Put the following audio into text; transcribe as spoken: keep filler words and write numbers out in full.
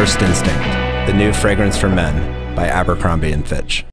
First Instinct, the new fragrance for men by Abercrombie and Fitch.